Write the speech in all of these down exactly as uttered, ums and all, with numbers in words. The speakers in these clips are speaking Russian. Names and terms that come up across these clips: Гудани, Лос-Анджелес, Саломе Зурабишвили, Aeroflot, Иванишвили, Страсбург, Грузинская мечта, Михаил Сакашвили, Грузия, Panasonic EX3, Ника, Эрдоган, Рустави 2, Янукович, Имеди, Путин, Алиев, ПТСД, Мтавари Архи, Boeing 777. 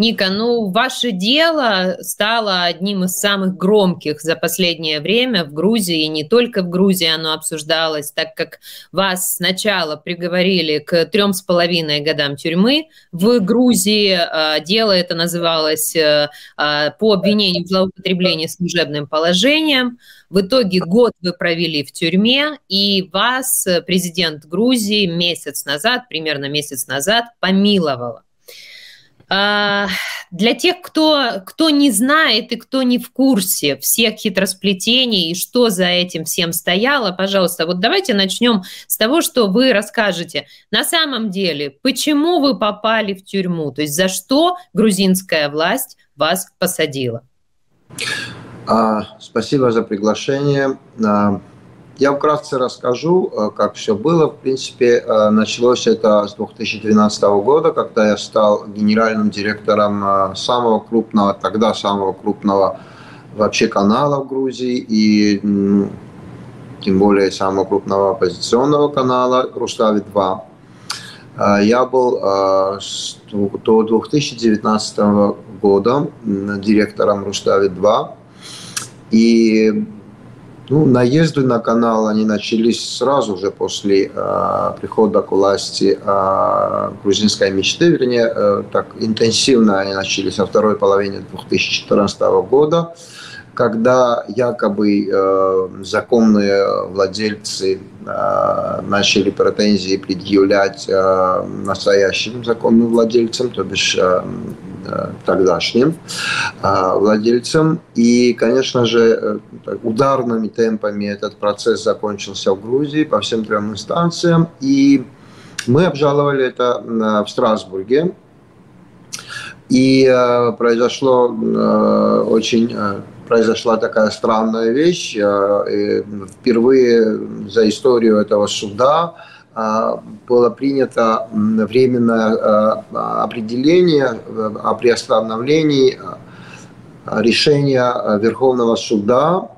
Ника, ну, ваше дело стало одним из самых громких за последнее время в Грузии, и не только в Грузии оно обсуждалось, так как вас сначала приговорили к трем с половиной годам тюрьмы в Грузии. Дело это называлось по обвинению в злоупотреблении служебным положением. В итоге год вы провели в тюрьме, и вас президент Грузии месяц назад, примерно месяц назад, помиловала. Для тех, кто, кто не знает и кто не в курсе всех хитросплетений и что за этим всем стояло, пожалуйста, вот давайте начнем с того, что вы расскажете. На самом деле, почему вы попали в тюрьму? То есть за что грузинская власть вас посадила? А, спасибо за приглашение. А, я вкратце расскажу, как все было. В принципе, началось это с две тысячи двенадцатого года, когда я стал генеральным директором самого крупного, тогда самого крупного вообще канала в Грузии, и тем более самого крупного оппозиционного канала «Рустави два». Я был до две тысячи девятнадцатого года директором «Рустави два». И ну, наезды на канал они начались сразу же после э, прихода к власти э, грузинской мечты, вернее, э, так интенсивно они начались во второй половине две тысячи четырнадцатого года, когда якобы э, законные владельцы э, начали претензии предъявлять э, настоящим законным владельцам, то бишь э, тогдашним владельцам. И, конечно же, ударными темпами этот процесс закончился в Грузии по всем трем инстанциям. И мы обжаловали это в Страсбурге. И произошло очень... произошла такая странная вещь. Впервые за историю этого суда было принято временное определение о приостановлении решения Верховного суда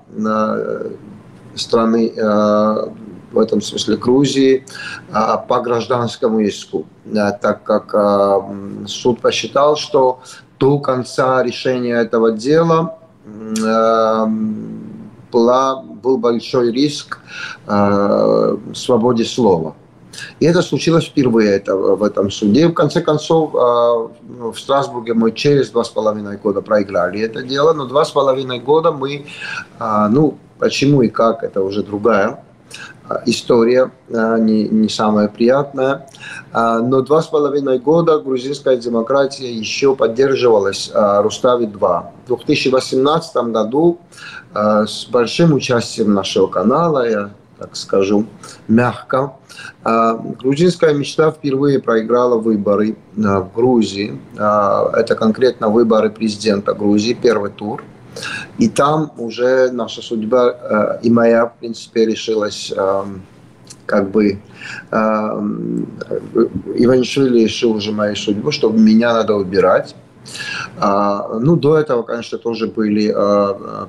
страны, в этом смысле Грузии, по гражданскому иску, так как суд посчитал, что до конца решения этого дела была, был большой риск свободе слова. И это случилось впервые это, в этом суде. В конце концов, в Страсбурге мы через два с половиной года проиграли это дело, но два с половиной года мы, ну, почему и как, это уже другая история, не, не самая приятная, но два с половиной года грузинская демократия еще поддерживалась Рустави два. В две тысячи восемнадцатом году с большим участием нашего канала, я так скажу, мягко, грузинская мечта впервые проиграла выборы в Грузии. Это конкретно выборы президента Грузии, первый тур. И там уже наша судьба и моя, в принципе, решилась, как бы, Иванишвили решил уже мою судьбу, что меня надо убирать. Ну, до этого, конечно, тоже были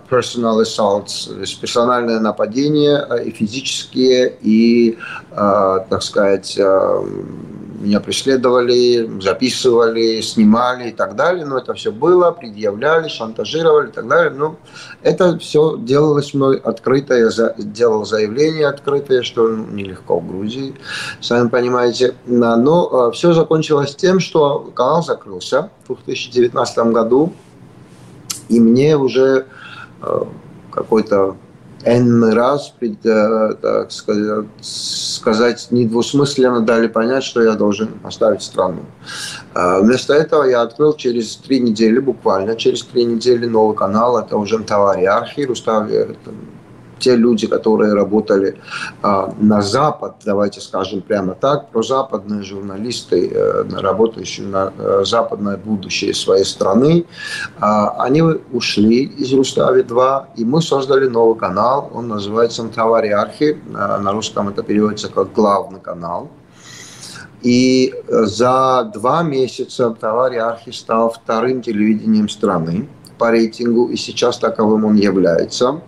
personal assaults, то есть персональные нападения, и физические, и, так сказать, меня преследовали, записывали, снимали и так далее. Но это все было, предъявляли, шантажировали и так далее. Но это все делалось мной открыто. Я делал заявление открытое, что нелегко в Грузии, сами понимаете. Но все закончилось тем, что канал закрылся в две тысячи девятнадцатом году. И мне уже какой-то энный раз, так сказать, недвусмысленно дали понять, что я должен оставить страну. Вместо этого я открыл через три недели, буквально через три недели, новый канал. Это уже Мтавари Архи, Рустави. Те люди, которые работали э, на Запад, давайте скажем прямо так, прозападные журналисты, э, работающие на э, западное будущее своей страны, э, они ушли из Рустави два, и мы создали новый канал, он называется «Мтавари Архи», э, на русском это переводится как «Главный канал». И за два месяца «Мтавари Архи» стал вторым телевидением страны по рейтингу, и сейчас таковым он является,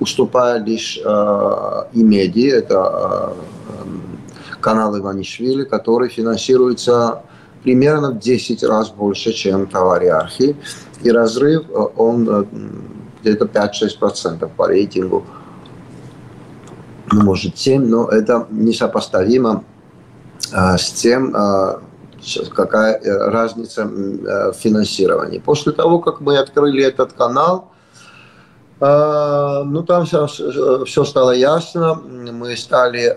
уступая лишь э, Имеди, это э, канал Иванишвили, который финансируется примерно в десять раз больше, чем Мтавари Архи. И разрыв, он где-то пять-шесть процентов по рейтингу, может семь процентов, но это несопоставимо с тем, какая разница в финансировании. После того, как мы открыли этот канал, ну там все, все стало ясно. Мы стали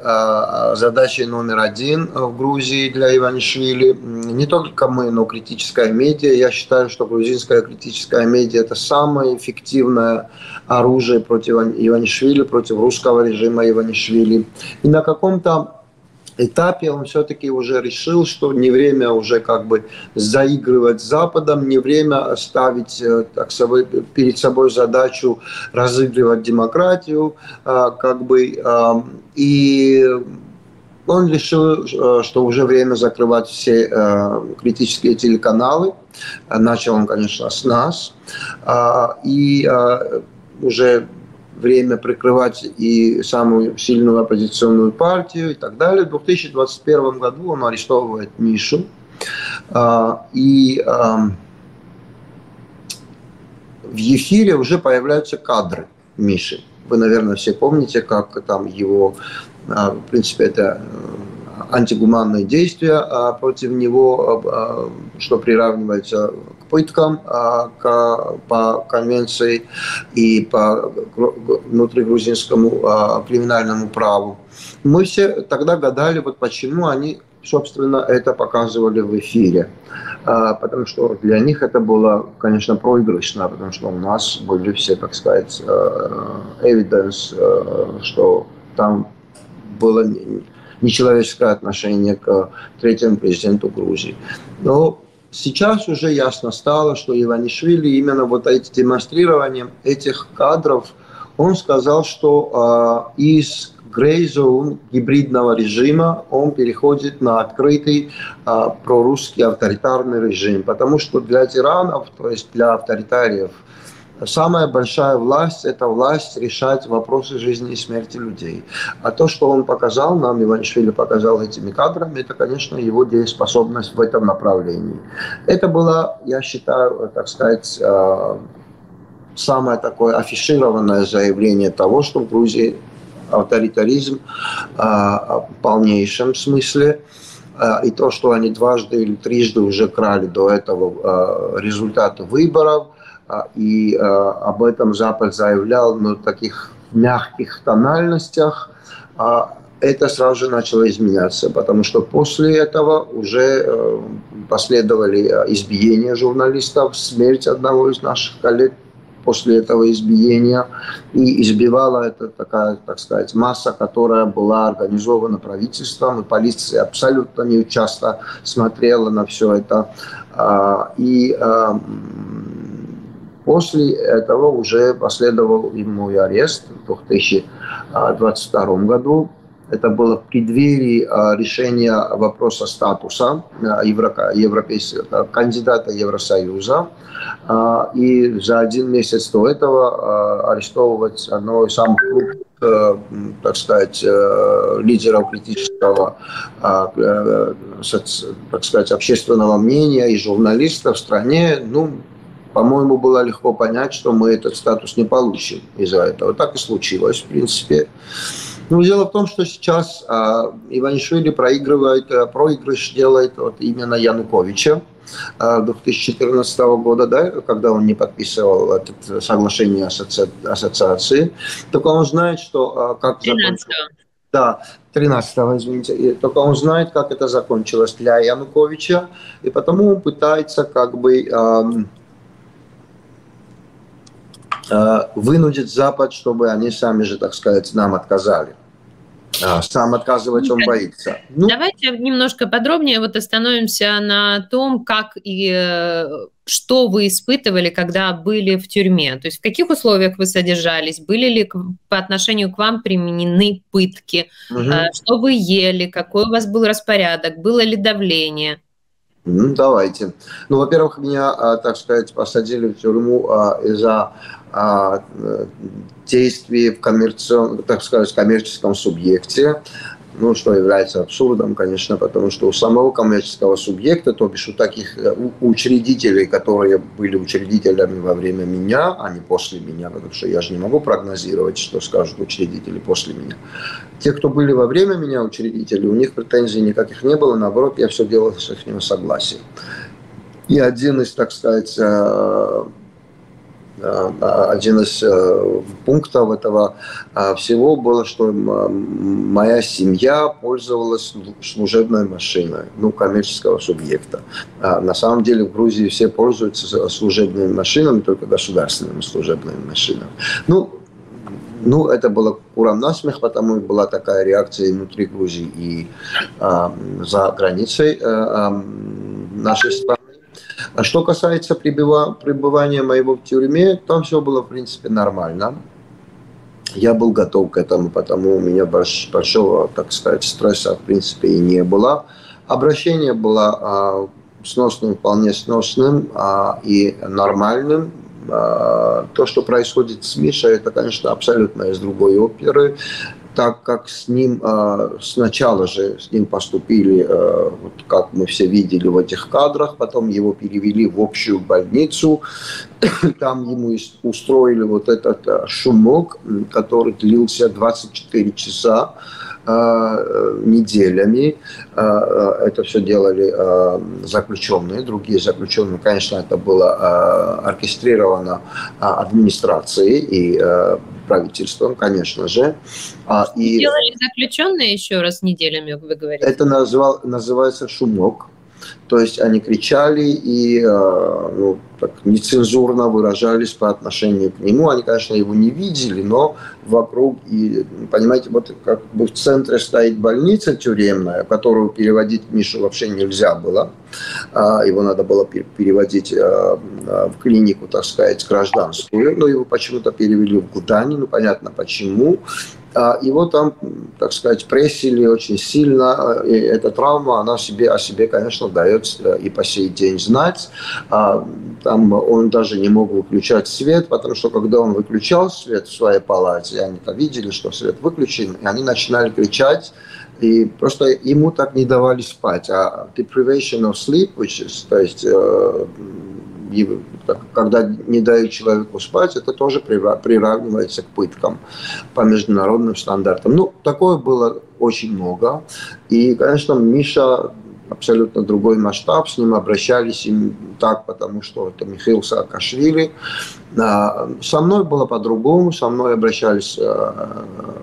задачей номер один в Грузии для Иванишвили. Не только мы, но критическая медиа. Я считаю, что грузинская критическая медиа – это самое эффективное оружие против Иванишвили, против русского режима Иванишвили. И на каком-то этапе он все-таки уже решил, что не время уже как бы заигрывать с Западом, не время ставить так, собой, перед собой задачу разыгрывать демократию, как бы, и он решил, что уже время закрывать все критические телеканалы. Начал он, конечно, с нас, и уже время прикрывать и самую сильную оппозиционную партию и так далее. В две тысячи двадцать первом году он арестовывает Мишу. И в эфире уже появляются кадры Миши. Вы, наверное, все помните, как там его, в принципе, это антигуманные действия против него, что приравнивается к пыткам по конвенции и по внутригрузинскому криминальному праву. Мы все тогда гадали, вот почему они, собственно, это показывали в эфире. Потому что для них это было, конечно, проигрышно, потому что у нас были все, так сказать, evidence, что там было нечеловеческое отношение к третьему президенту Грузии. Но сейчас уже ясно стало, что Иванишвили именно вот эти демонстрирования этих кадров, он сказал, что э, из грей-зон гибридного режима он переходит на открытый э, прорусский авторитарный режим. Потому что для тиранов, то есть для авторитариев, самая большая власть – это власть решать вопросы жизни и смерти людей. А то, что он показал нам, Иванишвили показал этими кадрами, это, конечно, его дееспособность в этом направлении. Это было, я считаю, так сказать, самое такое афишированное заявление того, что в Грузии авторитаризм в полнейшем смысле. И то, что они дважды или трижды уже крали до этого результаты выборов, и э, об этом Запад заявлял, но в таких мягких тональностях, э, это сразу же начало изменяться, потому что после этого уже э, последовали избиения журналистов, смерть одного из наших коллег после этого избиения, и избивала это такая, так сказать, масса, которая была организована правительством, и полиция абсолютно не часто смотрела на все это. Э, и э, После этого уже последовал ему и арест в две тысячи двадцать втором году. Это было в преддверии решения вопроса статуса европейского кандидата Евросоюза. И за один месяц до этого арестовывать одного из самых крупных, так сказать, лидеров критического, так сказать, общественного мнения и журналистов в стране, ну, по-моему, было легко понять, что мы этот статус не получим из-за этого. Так и случилось, в принципе. Но дело в том, что сейчас а, Иванишвили проигрывает, а, проигрыш делает вот именно Януковича а, две тысячи четырнадцатого года, да, когда он не подписывал это соглашение асоци... ассоциации. Только он знает, что а, как закончилось. Да, тринадцатого, извините. И только он знает, как это закончилось для Януковича, и потому он пытается как бы а, вынудит Запад, чтобы они сами же, так сказать, нам отказали. Сам отказывать он боится. Ну, давайте немножко подробнее вот остановимся на том, как и что вы испытывали, когда были в тюрьме. То есть в каких условиях вы содержались, были ли по отношению к вам применены пытки, угу. Что вы ели, какой у вас был распорядок, было ли давление? Ну, давайте. Ну, во-первых, меня, так сказать, посадили в тюрьму из-за действий в коммерцион... так сказать, коммерческом субъекте. ну, что является абсурдом, конечно, потому что у самого коммерческого субъекта, то бишь у таких учредителей, которые были учредителями во время меня, а не после меня, потому что я же не могу прогнозировать, что скажут учредители после меня. Те, кто были во время меня учредители, у них претензий никаких не было, наоборот, я все делал с их согласия. И один из, так сказать, один из пунктов этого всего было, что моя семья пользовалась служебной машиной, ну, коммерческого субъекта. На самом деле в Грузии все пользуются служебными машинами, только государственными служебными машинами. Ну, ну это было курам насмех, потому и была такая реакция внутри Грузии и а, за границей а, нашей страны. А что касается пребывания моего в тюрьме, там все было, в принципе, нормально. Я был готов к этому, потому у меня большого, так сказать, стресса, в принципе, и не было. Обращение было а, сносным, вполне сносным а, и нормальным. А, то, что происходит с Мишей, это, конечно, абсолютно из другой оперы, так как с ним э, сначала же с ним поступили, э, вот как мы все видели в этих кадрах, потом его перевели в общую больницу, там ему устроили вот этот шумок, который длился двадцать четыре часа э, неделями. Э, это все делали э, заключенные, другие заключенные. Конечно, это было э, оркестрировано э, администрацией и э, правительством, конечно же. А, и делали заключенные еще раз неделями, вы говорите? Это называл, называется шумок. То есть они кричали и ну, так, нецензурно выражались по отношению к нему. Они, конечно, его не видели, но вокруг, и, понимаете, вот как бы в центре стоит больница тюремная, которую переводить Мишу вообще нельзя было. Его надо было переводить в клинику, так сказать, гражданскую, но его почему-то перевели в Гудани, ну понятно почему. Его там, так сказать, прессили очень сильно, и эта травма, она себе, о себе, конечно, дает и по сей день знать. Там он даже не мог выключать свет, потому что, когда он выключал свет в своей палате, они-то видели, что свет выключен, и они начинали кричать, и просто ему так не давали спать. А deprivation of sleep, which is, то есть... когда не дают человеку спать, это тоже приравнивается к пыткам по международным стандартам. Ну, такое было очень много. И, конечно, Миша абсолютно другой масштаб, с ним обращались им так, потому что это Михаил Сакашвили. Со мной было по-другому, со мной обращались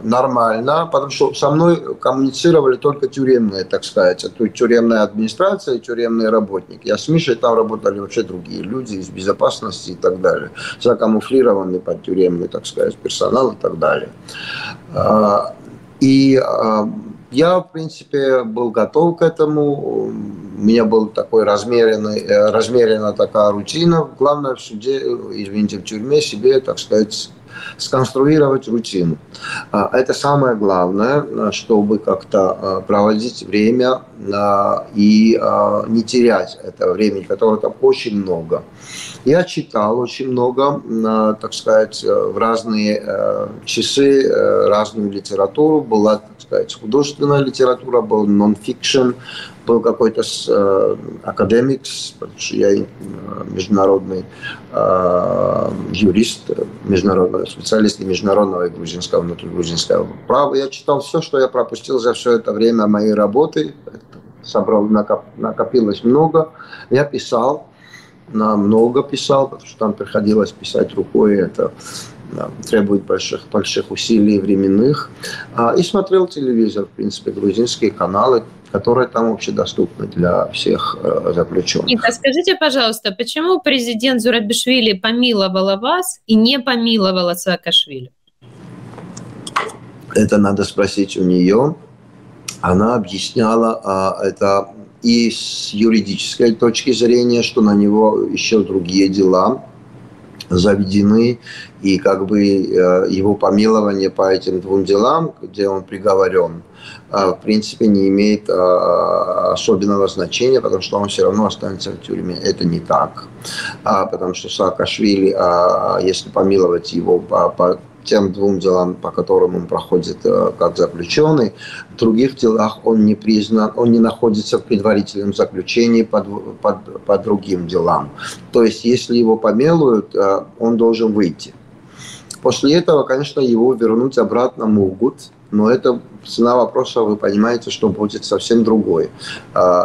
нормально, потому что со мной коммуницировали только тюремные, так сказать, тюремная администрация и тюремные работники. Я с Мишей там работали вообще другие люди из безопасности и так далее, закамуфлированный под тюремный, так сказать, персонал и так далее. И я, в принципе, был готов к этому, у меня была размеренная такая рутина. Главное в суде, извините, в тюрьме себе, так сказать, сконструировать рутину. Это самое главное, чтобы как-то проводить время и не терять это время, которое там очень много. Я читал очень много, так сказать, в разные часы, разную литературу. Была, так сказать, художественная литература, был нон-фикшн, был какой-то академик, потому что я международный юрист, международный специалист международного и грузинского, внутригрузинского права. Я читал все, что я пропустил за все это время моей работы. Собрал, накопилось много. Я писал. Много писал, потому что там приходилось писать рукой, это требует больших, больших усилий временных. И смотрел телевизор, в принципе, грузинские каналы, которые там общедоступны для всех заключенных. Ника, скажите, пожалуйста, почему президент Зурабишвили помиловала вас и не помиловала Саакашвили? Это надо спросить у нее. Она объясняла это... И с юридической точки зрения, что на него еще другие дела заведены, и как бы его помилование по этим двум делам, где он приговорен, в принципе не имеет особенного значения, потому что он все равно останется в тюрьме. Это не так, потому что Саакашвили, если помиловать его по тем двум делам, по которым он проходит как заключенный. В других делах он не признан, он не находится в предварительном заключении по, по, по другим делам. То есть, если его помилуют, он должен выйти. После этого, конечно, его вернуть обратно могут, но это цена вопроса, вы понимаете, что будет совсем другой.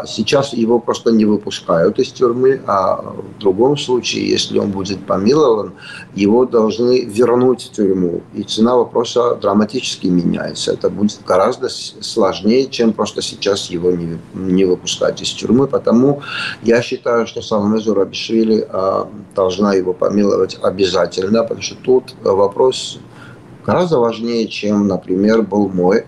Сейчас его просто не выпускают из тюрьмы, а в другом случае, если он будет помилован, его должны вернуть в тюрьму. И цена вопроса драматически меняется. Это будет гораздо сложнее, чем просто сейчас его не выпускать из тюрьмы. Потому я считаю, что Саломе Зурабишвили должна его помиловать обязательно, потому что тут вопрос гораздо важнее, чем, например, был мой.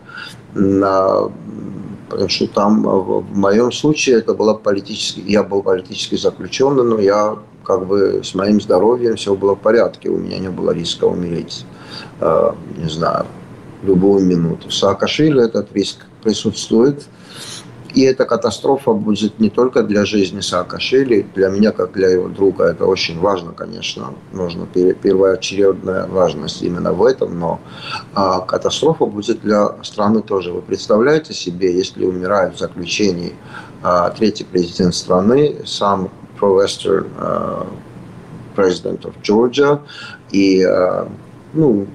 Потому что там, в моем случае, это было политически, я был политически заключенным, но я, как бы, с моим здоровьем все было в порядке. У меня не было риска умереть, не знаю, любую минуту. В Саакашвили этот риск присутствует. И эта катастрофа будет не только для жизни Саакашвили, для меня, как для его друга, это очень важно, конечно, нужно первоочередная важность именно в этом, но а, катастрофа будет для страны тоже. Вы представляете себе, если умирает в заключении а, третий президент страны, сам pro-western а, президент Джорджии и, а, ну,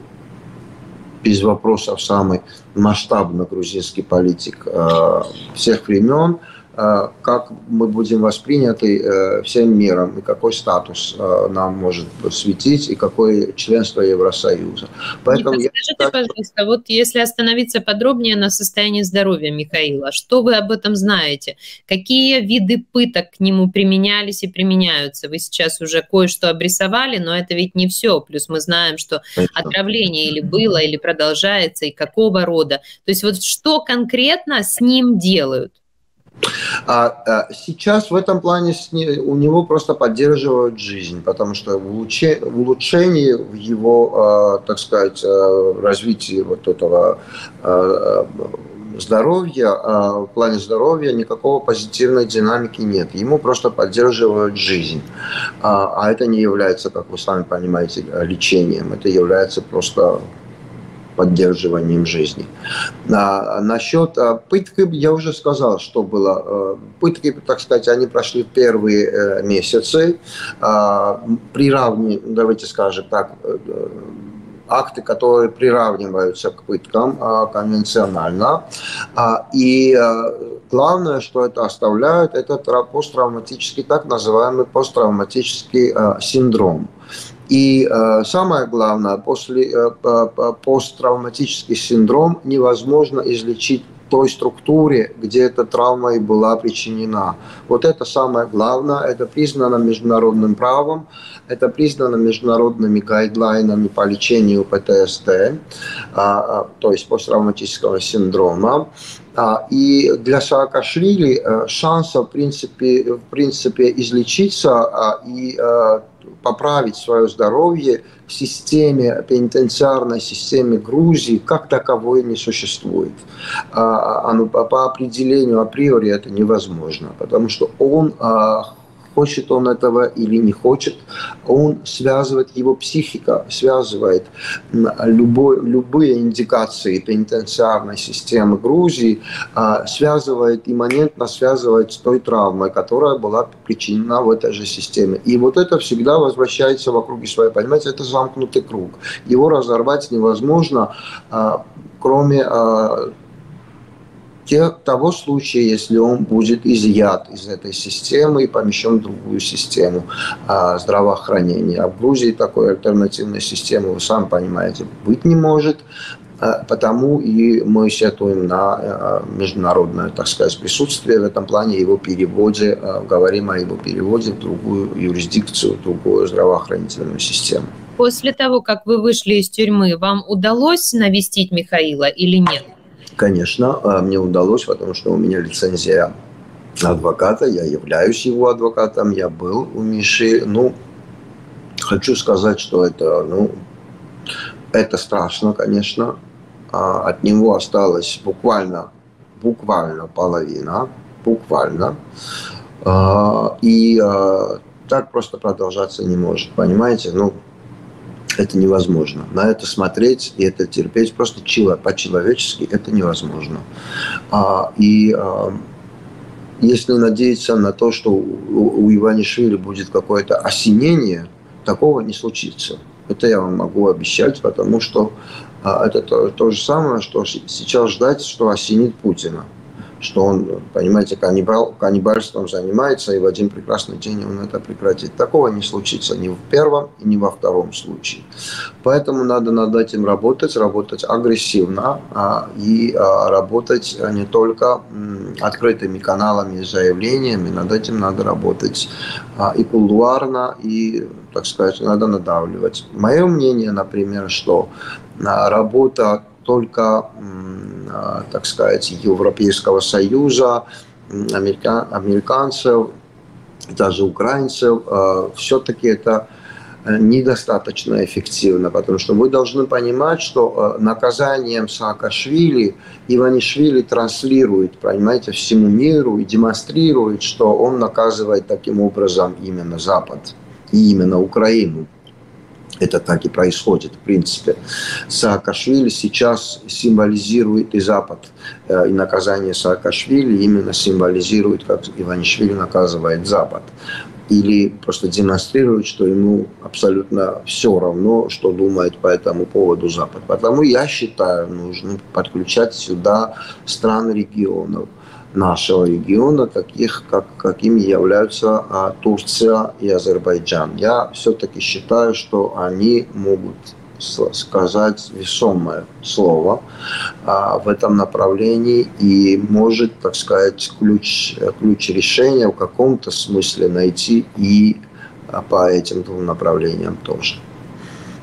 без вопросов самый масштабный грузинский политик э, всех времен, э, как мы будем восприняты э, всем миром, и какой статус э, нам может светить, и какое членство Евросоюза. Поэтому Ника, скажите, я... пожалуйста, вот если остановиться подробнее на состоянии здоровья Михаила, что вы об этом знаете? Какие виды пыток к нему применялись и применяются? Вы сейчас уже кое-что обрисовали, но это ведь не все. Плюс мы знаем, что это... отравление или было, или продолжается, и какого рода. То есть вот что конкретно с ним делают? Сейчас в этом плане у него просто поддерживают жизнь, потому что улучшение в его, так сказать, развитии вот этого здоровья, в плане здоровья никакого позитивной динамики нет. Ему просто поддерживают жизнь. А это не является, как вы сами понимаете, лечением. Это является просто... поддерживанием жизни. А, насчет а, пытки, я уже сказал, что было. Пытки, так сказать, они прошли первые э, месяцы. А, приравни, давайте скажем так, э, акты, которые приравниваются к пыткам а, конвенционально. А, и а, главное, что это оставляет, это посттравматический, так называемый посттравматический а, синдром. И э, самое главное, после, э, посттравматический синдром невозможно излечить той структуре, где эта травма и была причинена. Вот это самое главное, это признано международным правом, это признано международными гайдлайнами по лечению П Т С Д, э, э, то есть посттравматического синдрома. И для Саакашвили шанса в принципе, в принципе излечиться и поправить свое здоровье в системе, пенитенциарной системе Грузии как таковой не существует. Оно по определению априори это невозможно, потому что он, хочет он этого или не хочет, он связывает, его психика связывает любой, любые индикации пенитенциарной системы Грузии, связывает, имманентно связывает с той травмой, которая была причинена в этой же системе. И вот это всегда возвращается вокруг своей, понимаете, это замкнутый круг. Его разорвать невозможно, кроме... того случая, если он будет изъят из этой системы и помещен в другую систему здравоохранения. А в Грузии такой альтернативной системы, вы сами понимаете, быть не может. Потому и мы сетуем на международное, так сказать, присутствие в этом плане, его переводе, говорим о его переводе в другую юрисдикцию, в другую здравоохранительную систему. После того, как вы вышли из тюрьмы, вам удалось навестить Михаила или нет? Конечно, мне удалось, потому что у меня лицензия адвоката, я являюсь его адвокатом, я был у Миши. Ну, хочу сказать, что это, ну, это страшно, конечно. От него осталась буквально, буквально половина, буквально. И так просто продолжаться не может, понимаете? Ну, это невозможно. На это смотреть и это терпеть просто по-человечески это невозможно. И если надеяться на то, что у Иванишвили будет какое-то осенение, такого не случится. Это я вам могу обещать, потому что это то, то же самое, что сейчас ждать, что осенит Путина. Что он, понимаете, каннибал, каннибальством занимается, и в один прекрасный день он это прекратит. Такого не случится ни в первом, ни во втором случае. Поэтому надо над этим работать, работать агрессивно и работать не только открытыми каналами и заявлениями, над этим надо работать и кулуарно, и, так сказать, надо надавливать. Мое мнение, например, что работа только, так сказать, Европейского Союза, американ, американцев, даже украинцев, все-таки это недостаточно эффективно, потому что вы должны понимать, что наказанием Саакашвили Иванишвили транслирует, понимаете, всему миру и демонстрирует, что он наказывает таким образом именно Запад и именно Украину. Это так и происходит, в принципе. Саакашвили сейчас символизирует и Запад. И наказание Саакашвили именно символизирует, как Иванишвили наказывает Запад. Или просто демонстрирует, что ему абсолютно все равно, что думает по этому поводу Запад. Потому я считаю, нужно подключать сюда страны регионов. Нашего региона, таких, как, какими являются а, Турция и Азербайджан. Я все-таки считаю, что они могут сказать весомое слово а, в этом направлении и может, так сказать, ключ, ключ решения в каком-то смысле найти и по этим двум направлениям тоже.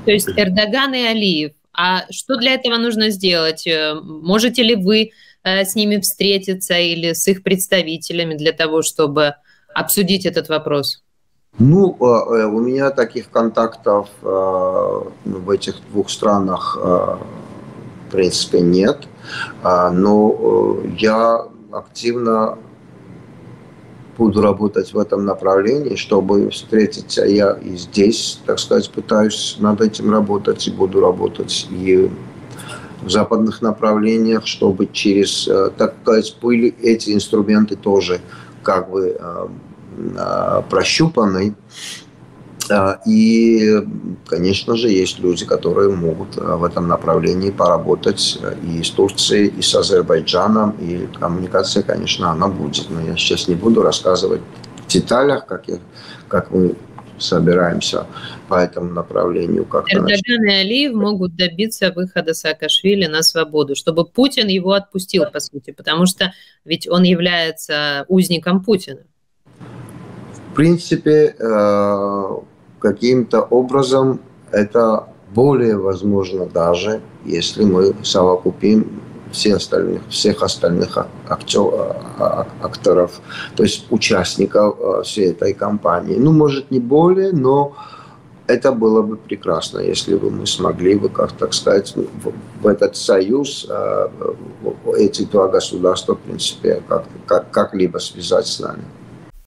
То есть Эрдоган и Алиев. А что для этого нужно сделать? Можете ли вы с ними встретиться или с их представителями для того, чтобы обсудить этот вопрос? Ну, у меня таких контактов в этих двух странах, в принципе, нет. Но я активно буду работать в этом направлении, чтобы встретиться. Я и здесь, так сказать, пытаюсь над этим работать и буду работать и в западных направлениях, чтобы через, так сказать, были эти инструменты тоже как бы прощупаны. И, конечно же, есть люди, которые могут в этом направлении поработать и с Турцией, и с Азербайджаном, и коммуникация, конечно, она будет. Но я сейчас не буду рассказывать в деталях, как, я, как мы собираемся по этому направлению. Как Эрдоган и Алиев могут добиться выхода Саакашвили на свободу, чтобы Путин его отпустил, по сути, потому что ведь он является узником Путина. В принципе, каким-то образом это более возможно даже, если мы совокупим все остальных, всех остальных актеров, то есть участников всей этой кампании. Ну, может, не более, но это было бы прекрасно, если бы мы смогли бы, как так сказать, в этот союз эти два государства, в принципе, как-либо связать с нами.